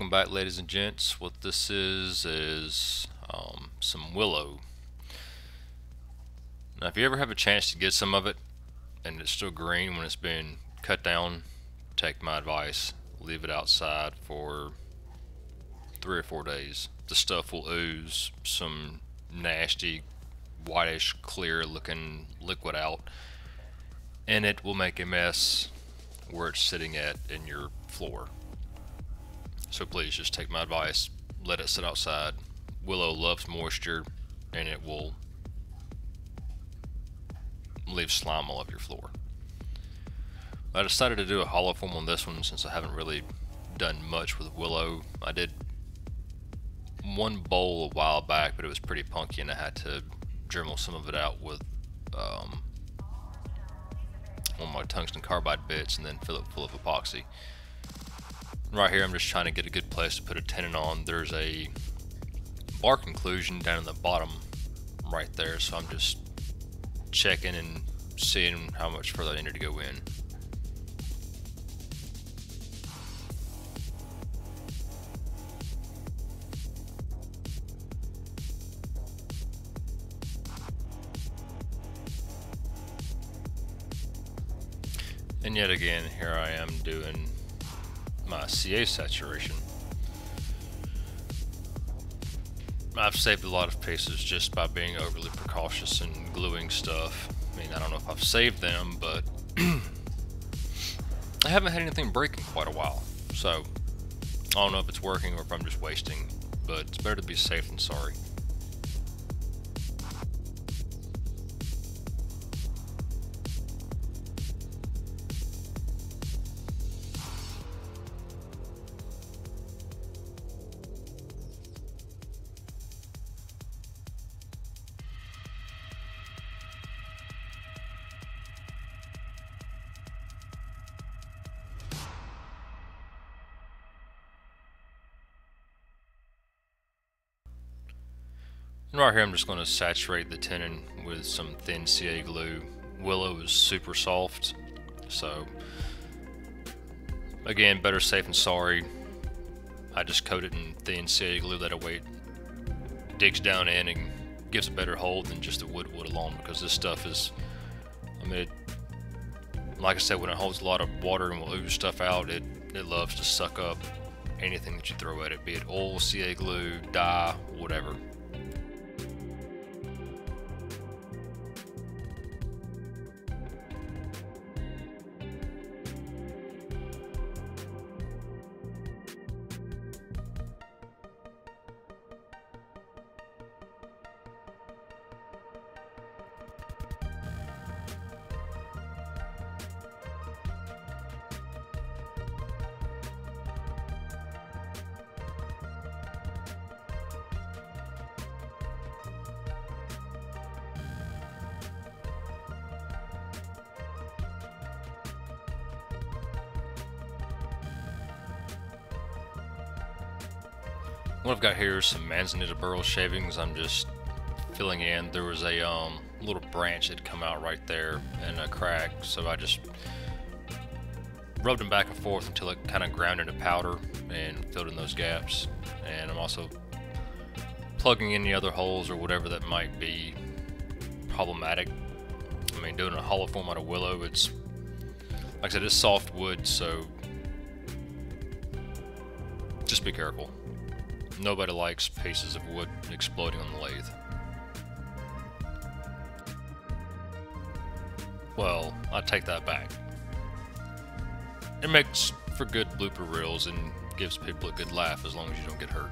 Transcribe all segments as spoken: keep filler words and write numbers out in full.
Welcome back, ladies and gents. What this is is um, some willow. Now if you ever have a chance to get some of it and it's still green when it's been cut down, take my advice, leave it outside for three or four days. The stuff will ooze some nasty whitish clear looking liquid out, and it will make a mess where it's sitting at in your floor. So please just take my advice, let it sit outside. Willow loves moisture and it will leave slime all over your floor. I decided to do a hollow form on this one since I haven't really done much with willow. I did one bowl a while back, but it was pretty punky and I had to dremel some of it out with um, one of my tungsten carbide bits and then fill it full of epoxy. Right here I'm just trying to get a good place to put a tenon on. There's a bark inclusion down in the bottom right there, so I'm just checking and seeing how much further I need to go in. And yet again, here I am doing my C A saturation. I've saved a lot of pieces just by being overly precautious and gluing stuff. I mean, I don't know if I've saved them, but I haven't had anything break in quite a while, so I don't know if it's working or if I'm just wasting, but it's better to be safe than sorry. Right here I'm just going to saturate the tenon with some thin C A glue. Willow is super soft, so again, better safe than sorry. I just coat it in thin C A glue, that way it digs down in and gives a better hold than just the wood wood alone, because this stuff is, I mean, it, like I said, when it holds a lot of water and will ooze stuff out, it, it loves to suck up anything that you throw at it, be it oil, C A glue, dye, whatever. What I've got here is some manzanita burl shavings. I'm just filling in. There was a um, little branch that come out right there and a crack, so I just rubbed them back and forth until it kind of ground into powder and filled in those gaps. And I'm also plugging in the other holes or whatever that might be problematic. I mean, doing a hollow form out of willow, it's, like I said, it's soft wood, so just be careful. Nobody likes pieces of wood exploding on the lathe. Well, I take that back. It makes for good blooper reels and gives people a good laugh as long as you don't get hurt.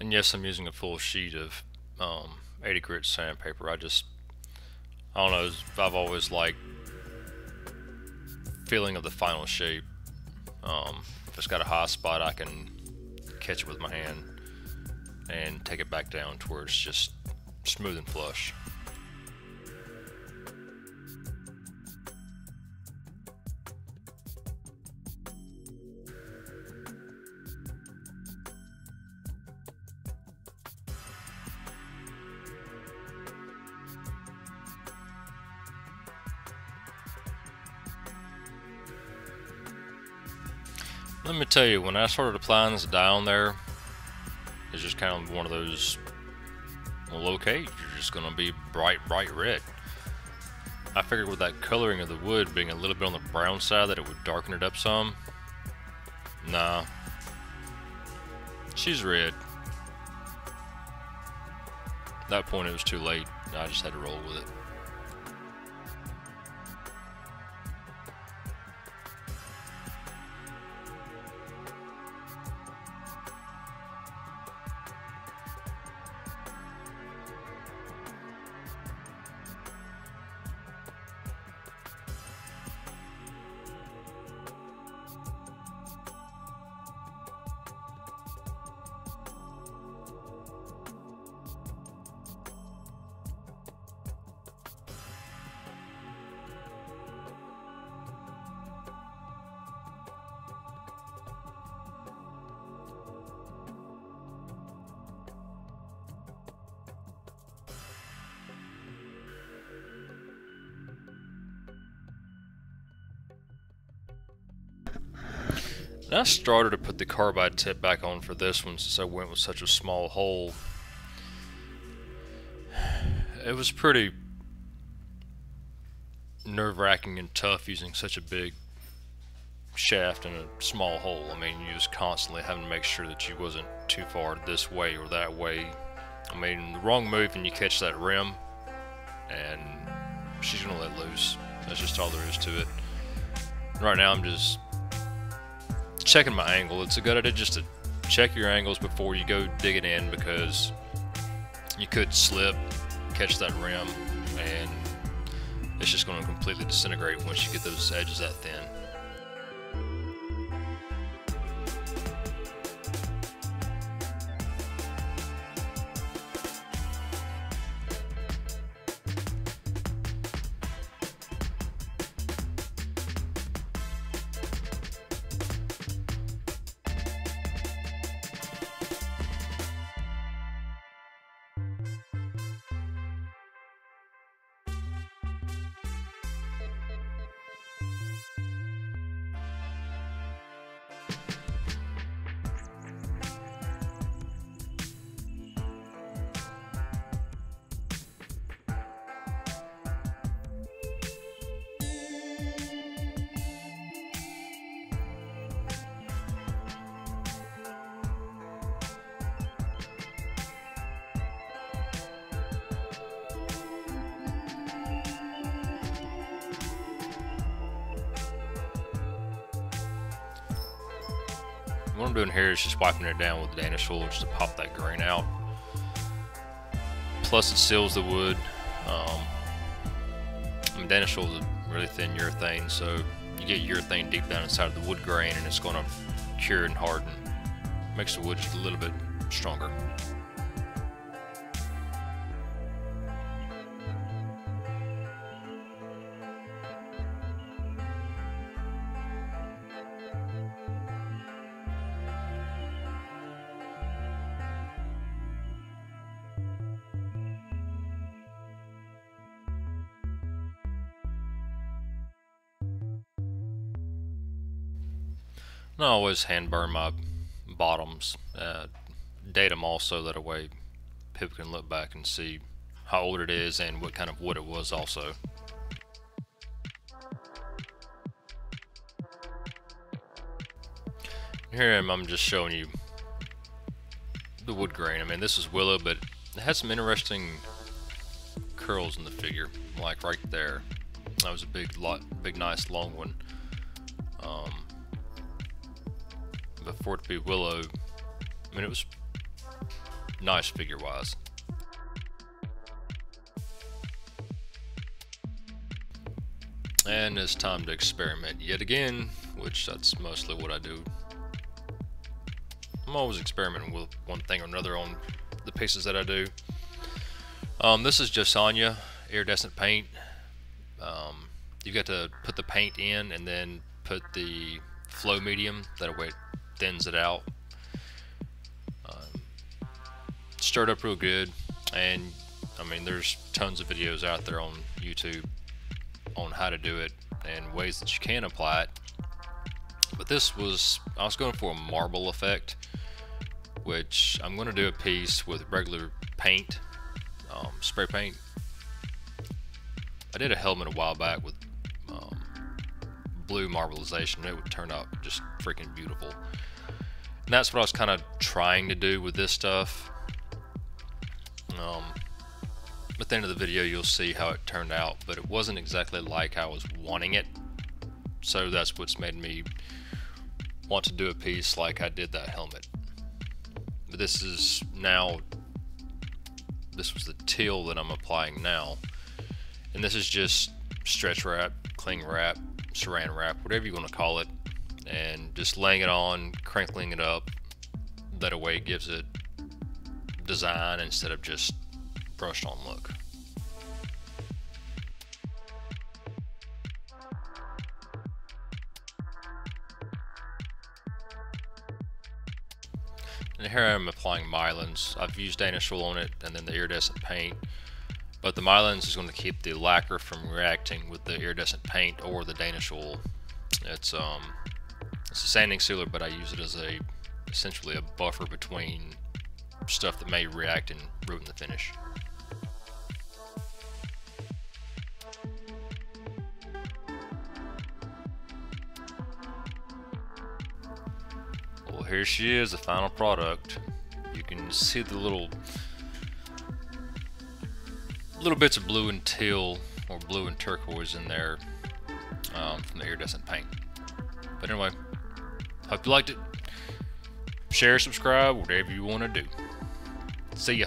And yes, I'm using a full sheet of um, eighty grit sandpaper. I just, I don't know, I've always liked feeling of the final shape. Um, if it's got a high spot, I can catch it with my hand and take it back down to where it's just smooth and flush. Let me tell you, when I started applying this down there, it's just kind of one of those, well, okay, you're just gonna be bright, bright red. I figured with that coloring of the wood being a little bit on the brown side that it would darken it up some. Nah, she's red. At that point it was too late. I just had to roll with it. I started to put the carbide tip back on for this one since I went with such a small hole. It was pretty nerve-wracking and tough using such a big shaft in a small hole. I mean, you was constantly having to make sure that you wasn't too far this way or that way. I mean, the wrong move and you catch that rim and she's gonna let loose. That's just all there is to it. Right now I'm just checking my angle. It's a good idea just to check your angles before you go digging in, because you could slip, catch that rim, and it's just going to completely disintegrate once you get those edges that thin. What I'm doing here is just wiping it down with Danish oil just to pop that grain out. Plus it seals the wood. Um, I mean, Danish oil is a really thin urethane, so you get urethane deep down inside of the wood grain and it's going to cure and harden. Makes the wood just a little bit stronger. I always hand burn my bottoms, uh, date them also, that way people can look back and see how old it is and what kind of wood it was also. Here I am, I'm just showing you the wood grain. I mean, this is willow, but it has some interesting curls in the figure, like right there. That was a big, lot, big nice long one. Um, But for it to be willow, I mean, it was nice figure wise. And it's time to experiment yet again, which that's mostly what I do. I'm always experimenting with one thing or another on the pieces that I do. Um, this is Josania iridescent paint. Um, you got to put the paint in and then put the flow medium, that way it thins it out. Um, stirred up real good, and I mean, there's tons of videos out there on YouTube on how to do it and ways that you can apply it. but this was, I was going for a marble effect, which I'm going to do a piece with regular paint, um, spray paint. I did a helmet a while back with um, blue marbleization, and it would turn out just freaking beautiful. And that's what I was kind of trying to do with this stuff. Um, at the end of the video, you'll see how it turned out, but it wasn't exactly like I was wanting it. So that's what's made me want to do a piece like I did that helmet. But this is now, this was the teal that I'm applying now. And this is just stretch wrap, cling wrap, saran wrap, whatever you want to call it, and just laying it on, crinkling it up. That way it gives it design instead of just brushed on look. And here I'm applying Mylands. I've used Danish oil on it and then the iridescent paint. But the Mylands is going to keep the lacquer from reacting with the iridescent paint or the Danish oil. It's um, it's a sanding sealer, but I use it as a essentially a buffer between stuff that may react and ruin the finish. Well, here she is, the final product. You can see the little. little bits of blue and teal or blue and turquoise in there um, from the iridescent paint. But anyway, hope you liked it. Share, subscribe, whatever you want to do. See ya.